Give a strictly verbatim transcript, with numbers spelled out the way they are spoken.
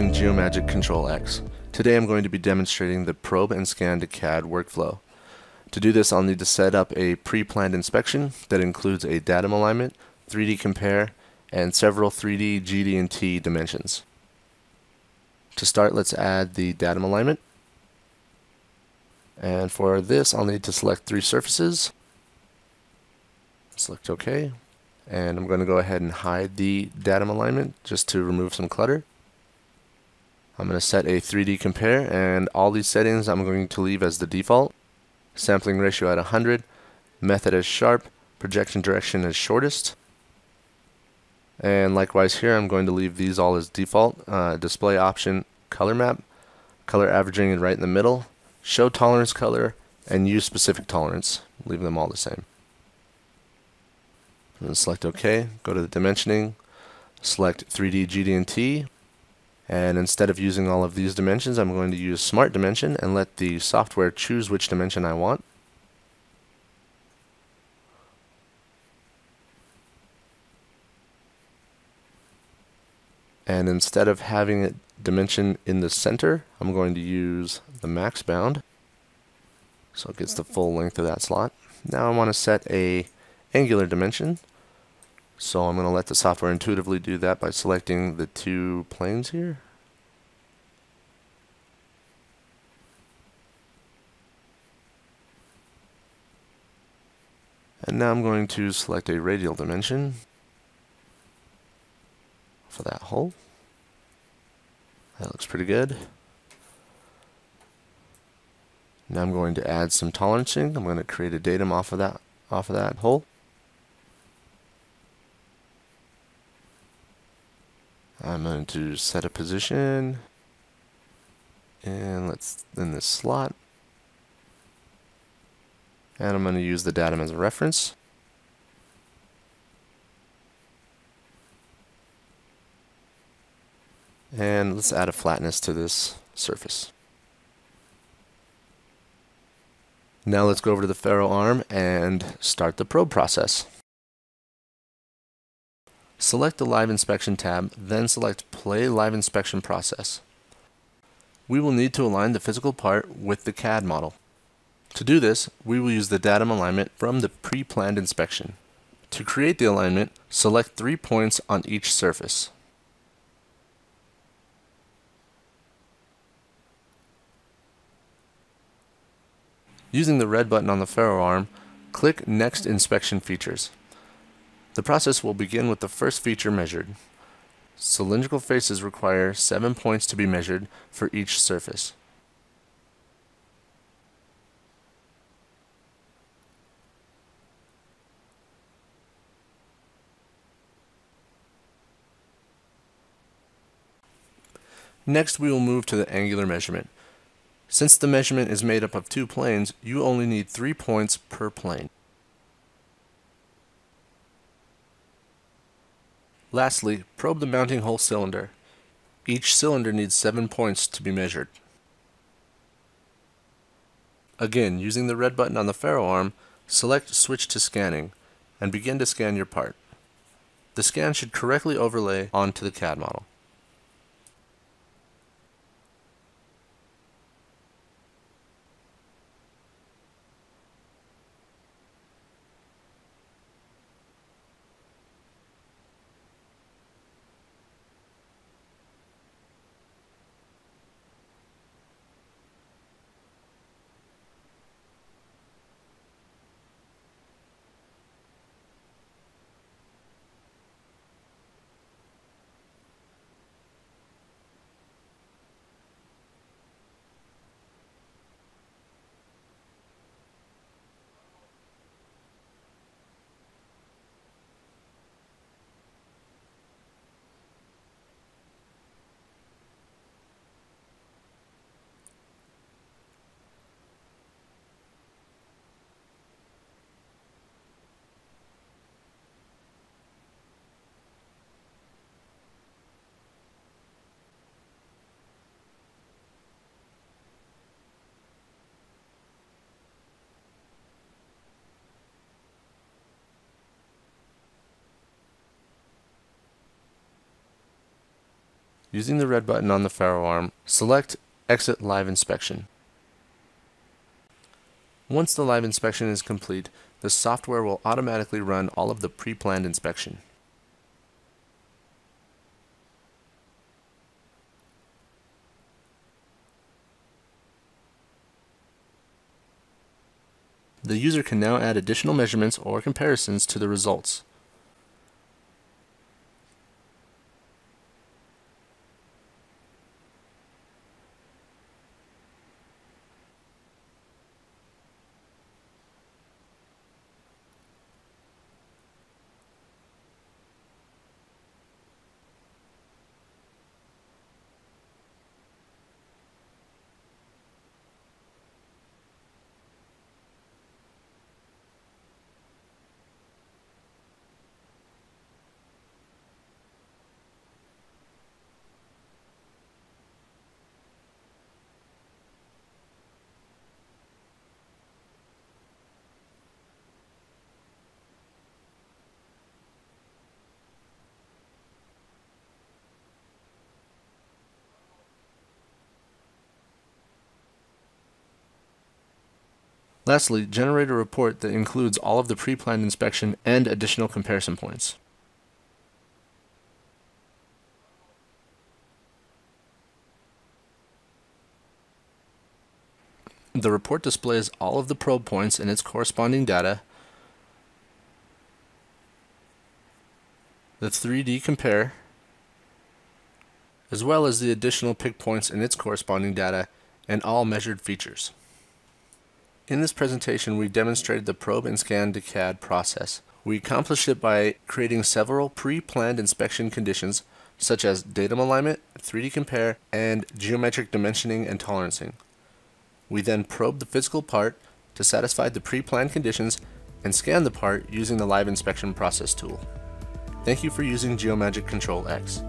using Geomagic Control X. Today I'm going to be demonstrating the probe and scan to C A D workflow. To do this, I'll need to set up a pre-planned inspection that includes a datum alignment, three D compare, and several three D G D and T dimensions. To start, let's add the datum alignment. And for this, I'll need to select three surfaces. Select OK. And I'm going to go ahead and hide the datum alignment just to remove some clutter. I'm going to set a three D compare, and all these settings I'm going to leave as the default. Sampling ratio at one hundred, method as sharp, projection direction as shortest. And likewise here, I'm going to leave these all as default. Uh, display option, color map, color averaging and right in the middle, show tolerance color, and use specific tolerance. Leave them all the same. And select OK, go to the dimensioning, select three D G D and T, and instead of using all of these dimensions, I'm going to use Smart Dimension and let the software choose which dimension I want. And instead of having it dimension in the center, I'm going to use the max bound, so it gets the full length of that slot. Now I want to set a angular dimension, so I'm going to let the software intuitively do that by selecting the two planes here. And now I'm going to select a radial dimension for that hole. That looks pretty good. Now I'm going to add some tolerancing. I'm going to create a datum off of that off of that hole. I'm going to set a position, and let's in this slot, and I'm going to use the datum as a reference. And let's add a flatness to this surface. Now let's go over to the FARO arm and start the probe process. Select the Live Inspection tab, then select Play Live Inspection Process. We will need to align the physical part with the C A D model. To do this, we will use the datum alignment from the pre-planned inspection. To create the alignment, select three points on each surface. Using the red button on the FARO arm, click Next Inspection Features. The process will begin with the first feature measured. Cylindrical faces require seven points to be measured for each surface. Next, we will move to the angular measurement. Since the measurement is made up of two planes, you only need three points per plane. Lastly, probe the mounting hole cylinder. Each cylinder needs seven points to be measured. Again, using the red button on the FARO arm, select Switch to Scanning and begin to scan your part. The scan should correctly overlay onto the C A D model. Using the red button on the FARO arm, select Exit Live Inspection. Once the live inspection is complete, the software will automatically run all of the pre-planned inspection. The user can now add additional measurements or comparisons to the results. Lastly, generate a report that includes all of the pre-planned inspection and additional comparison points. The report displays all of the probe points and its corresponding data, the three D compare, as well as the additional pick points and its corresponding data, and all measured features. In this presentation, we demonstrated the probe and scan to C A D process. We accomplished it by creating several pre-planned inspection conditions, such as datum alignment, three D compare, and geometric dimensioning and tolerancing. We then probed the physical part to satisfy the pre-planned conditions and scanned the part using the live inspection process tool. Thank you for using Geomagic Control X.